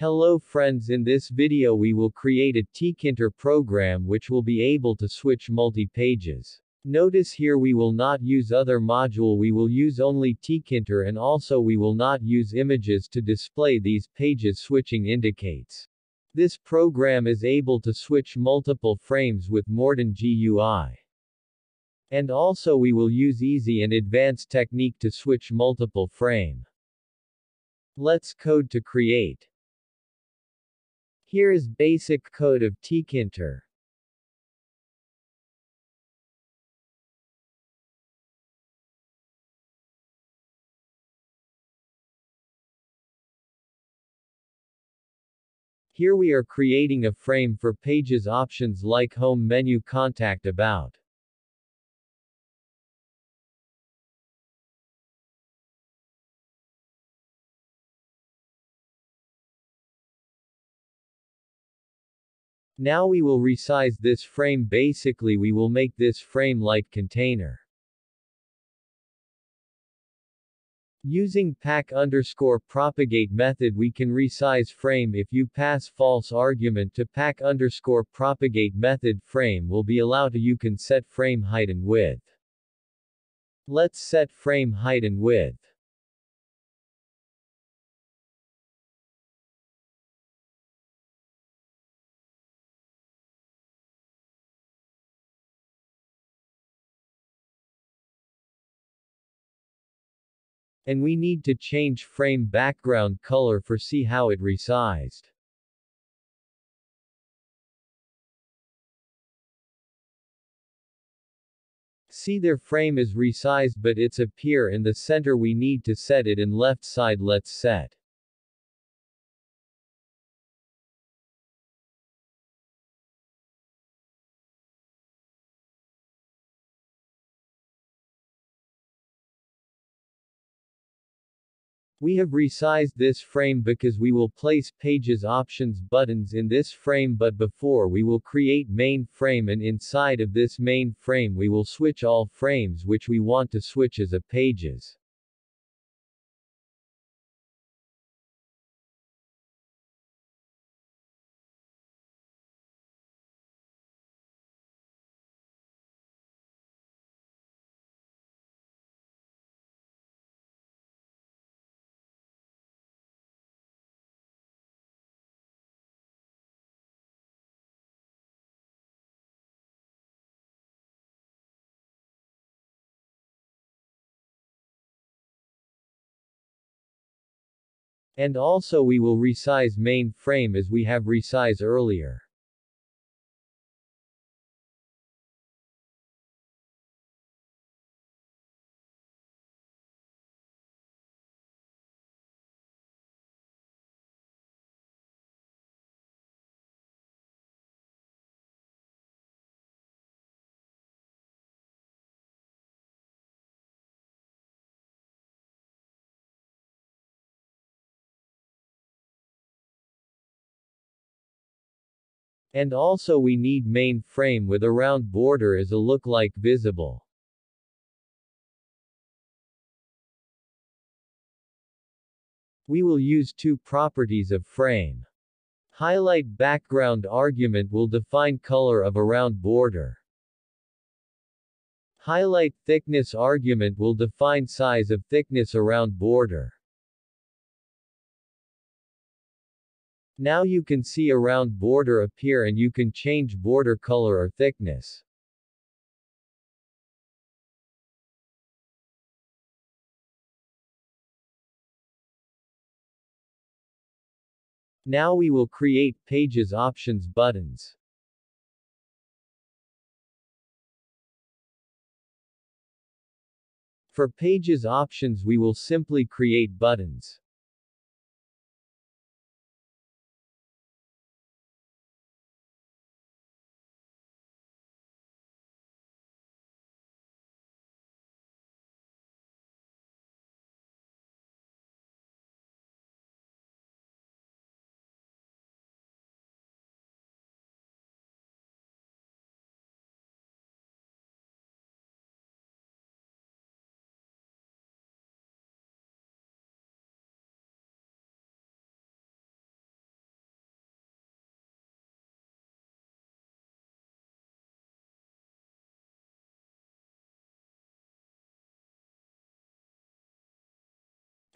Hello friends, in this video we will create a tkinter program which will be able to switch multi-pages. Notice here we will not use other module, we will use only tkinter, and also we will not use images to display these pages switching indicates. This program is able to switch multiple frames with modern GUI. And also we will use easy and advanced technique to switch multiple frame. Let's code to create. Here is basic code of tkinter. Here we are creating a frame for pages options like home, menu, contact, about. Now we will resize this frame. Basically we will make this frame like container. Using pack_propagate method we can resize frame. If you pass false argument to pack_propagate method, frame will be allowed to. You can set frame height and width. Let's set frame height and width. And we need to change frame background color for see how it resized. See, their frame is resized but it's appear in the center. We need to set it in left side. Let's set. We have resized this frame because we will place pages options buttons in this frame, but before we will create main frame, and inside of this main frame we will switch all frames which we want to switch as a pages. And also we will resize main frame as we have resized earlier. And also we need main frame with a round border as a look like visible. We will use two properties of frame. Highlight background argument will define color of a round border. Highlight thickness argument will define size of thickness around border. Now you can see a round border appear, and you can change border color or thickness. Now we will create pages options buttons. For pages options we will simply create buttons.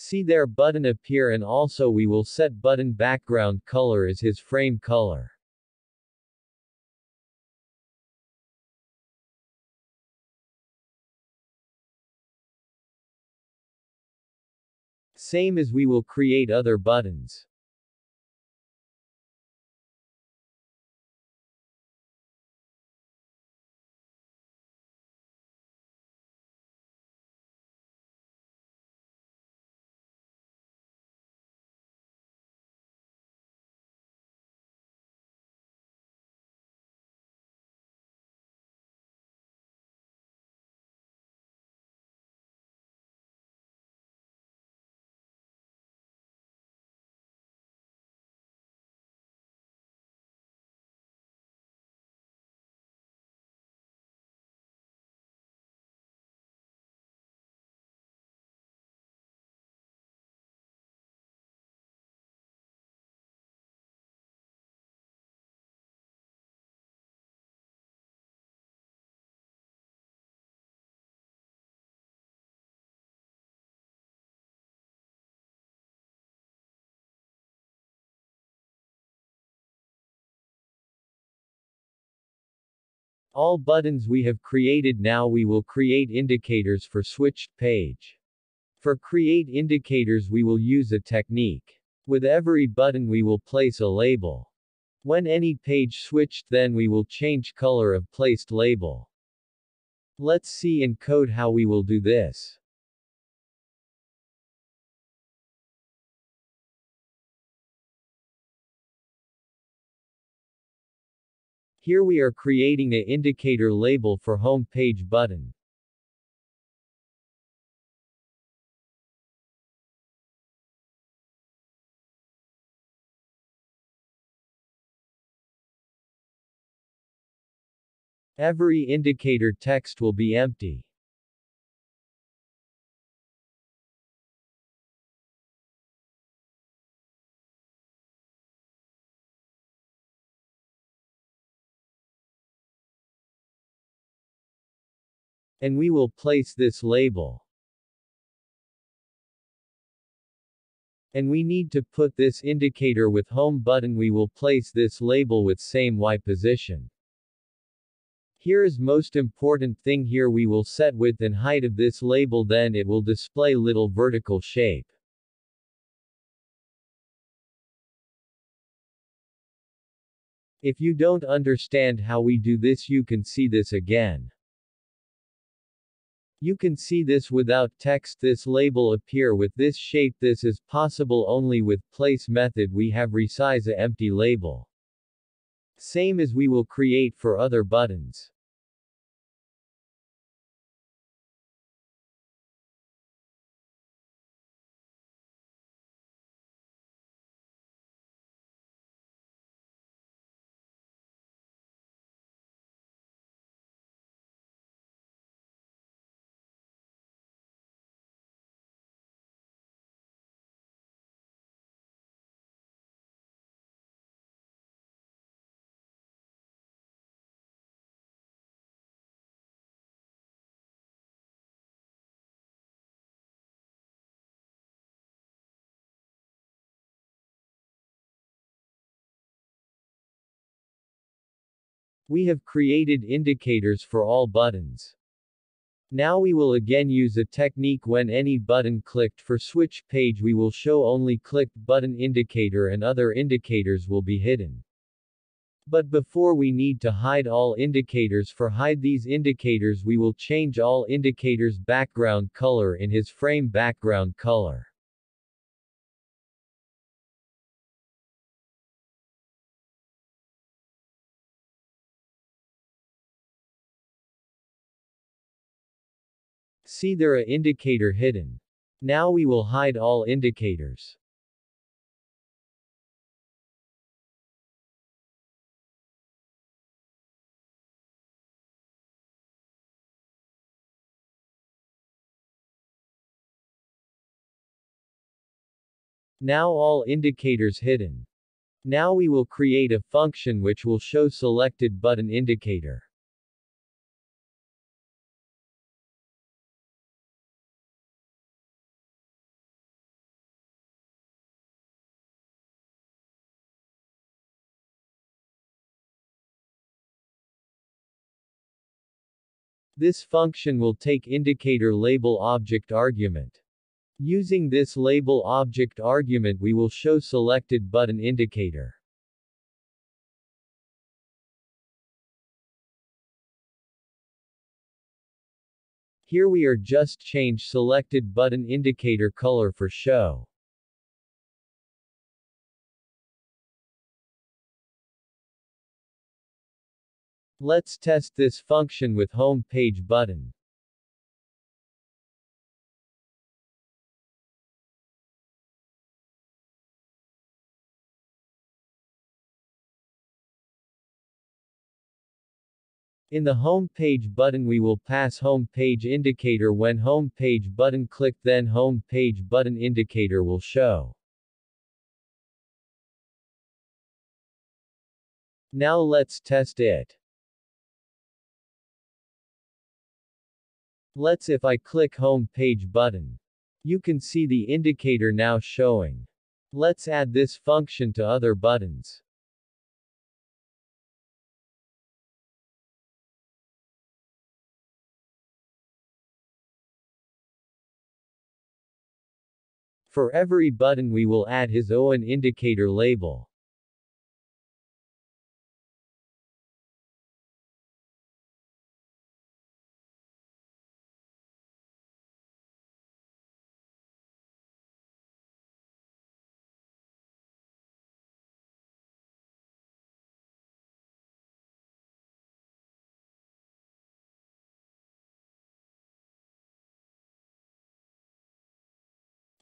See their button appear, and also we will set button background color as his frame color. Same as we will create other buttons. All buttons we have created. Now we will create indicators for switched page. For create indicators we will use a technique. With every button we will place a label. When any page switched, then we will change color of placed label. Let's see in code how we will do this. Here we are creating an indicator label for home page button. Every indicator text will be empty. And we will place this label. And we need to put this indicator with home button. We will place this label with same Y position. Here is most important thing. Here we will set width and height of this label, then it will display little vertical shape. If you don't understand how we do this, you can see this again. You can see this without text. This label appear with this shape. This is possible only with place method. We have resize a empty label. Same as we will create for other buttons. We have created indicators for all buttons. Now we will again use a technique. When any button clicked for switch page, we will show only clicked button indicator and other indicators will be hidden. But before we need to hide all indicators. For hide these indicators we will change all indicators background color in his frame background color. See there a indicator hidden. Now we will hide all indicators. Now all indicators hidden. Now we will create a function which will show selected button indicator. This function will take indicator label object argument. Using this label object argument, we will show selected button indicator. Here we are just change selected button indicator color for show. Let's test this function with home page button. In the home page button we will pass home page indicator. When home page button clicked, then home page button indicator will show. Now let's test it. Let's if I click home page button. You can see the indicator now showing. Let's add this function to other buttons. For every button we will add his own indicator label.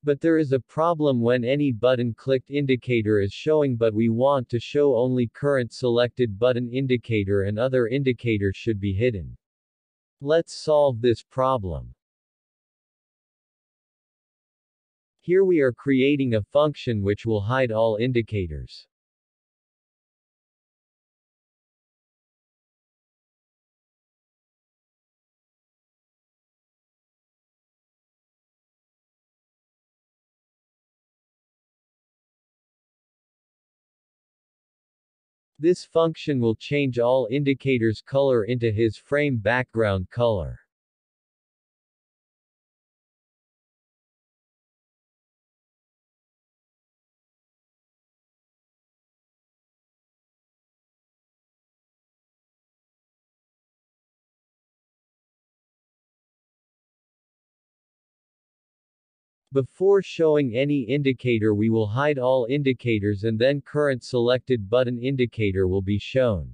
But there is a problem when any button clicked indicator is showing, but we want to show only current selected button indicator and other indicators should be hidden. Let's solve this problem. Here we are creating a function which will hide all indicators. This function will change all indicators' color into his frame background color. Before showing any indicator we will hide all indicators and then current selected button indicator will be shown.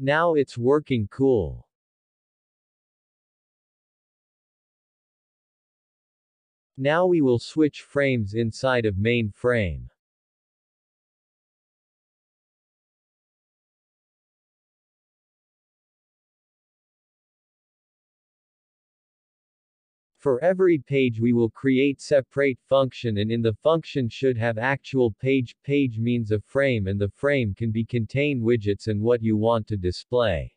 Now it's working cool. Now we will switch frames inside of main frame. For every page we will create separate function, and in the function should have actual page. Page means a frame, and the frame can be contain widgets and what you want to display.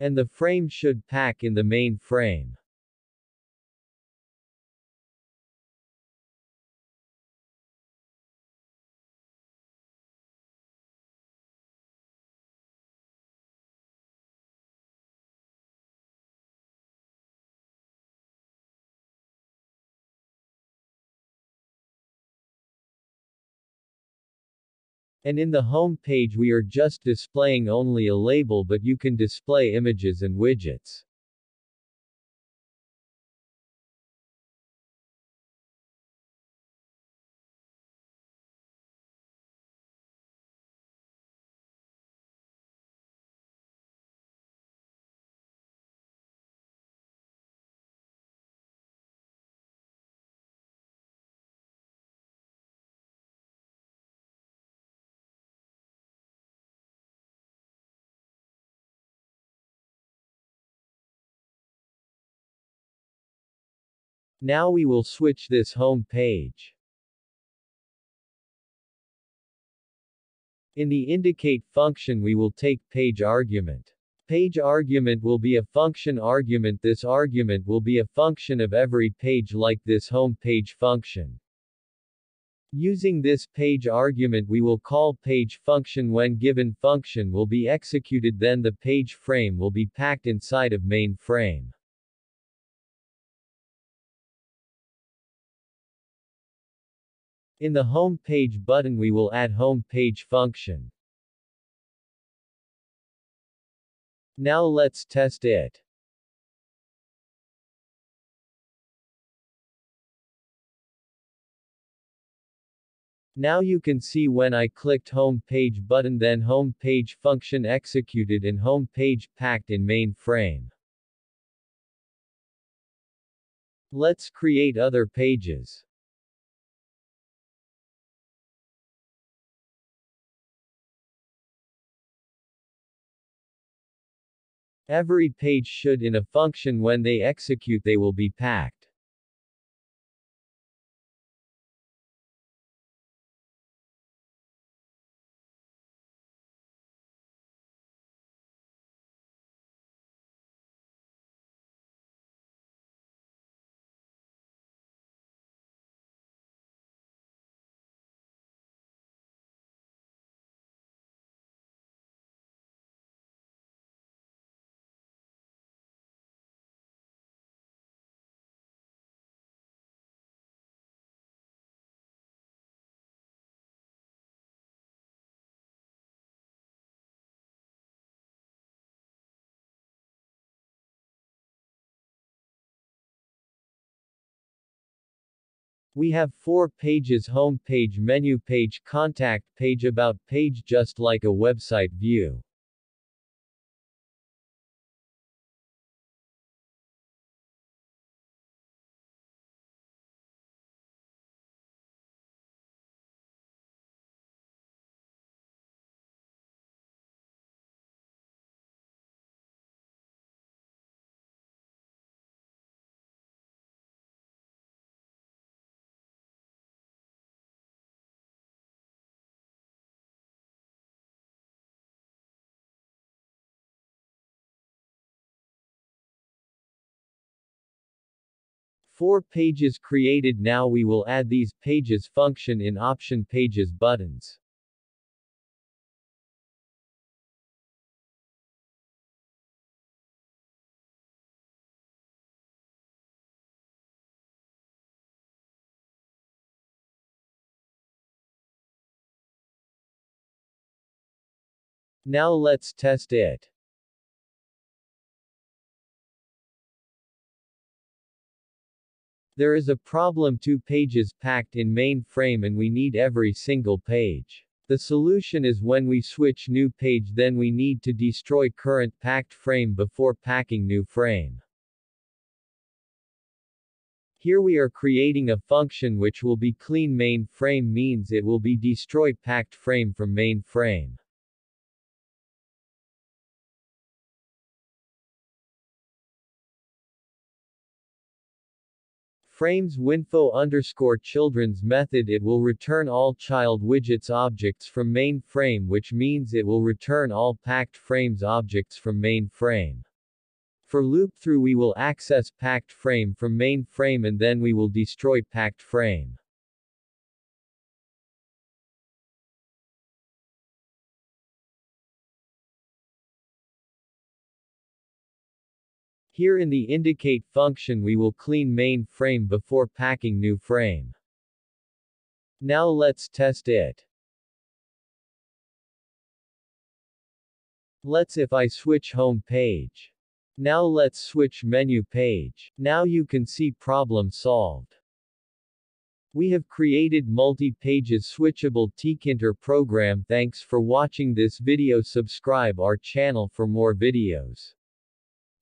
And the frame should pack in the main frame. And in the home page we are just displaying only a label, but you can display images and widgets. Now we will switch this home page. In the indicate function we will take page argument. Page argument will be a function argument. This argument will be a function of every page, like this home page function. Using this page argument, we will call page function when given function will be executed, then the page frame will be packed inside of main frame. In the home page button, we will add home page function. Now let's test it. Now you can see when I clicked home page button, then home page function executed and home page packed in main frame. Let's create other pages. Every page should in a function when they execute they will be packed. We have 4 pages: home page, menu page, contact page, about page, just like a website view. Four pages created. Now we will add these pages function in option pages buttons. Now let's test it. There is a problem: 2 pages packed in main frame and we need every single page. The solution is when we switch new page, then we need to destroy current packed frame before packing new frame. Here we are creating a function which will be clean main frame, means it will be destroy packed frame from main frame. Frame's winfo_children's method, it will return all child widgets objects from main frame, which means it will return all packed frames objects from main frame. For loop through, we will access packed frame from main frame and then we will destroy packed frame. Here in the indicate function we will clean main frame before packing new frame. Now let's test it. Let's if I switch home page. Now let's switch menu page. Now you can see problem solved. We have created multi-pages switchable tkinter program. Thanks for watching this video. Subscribe our channel for more videos.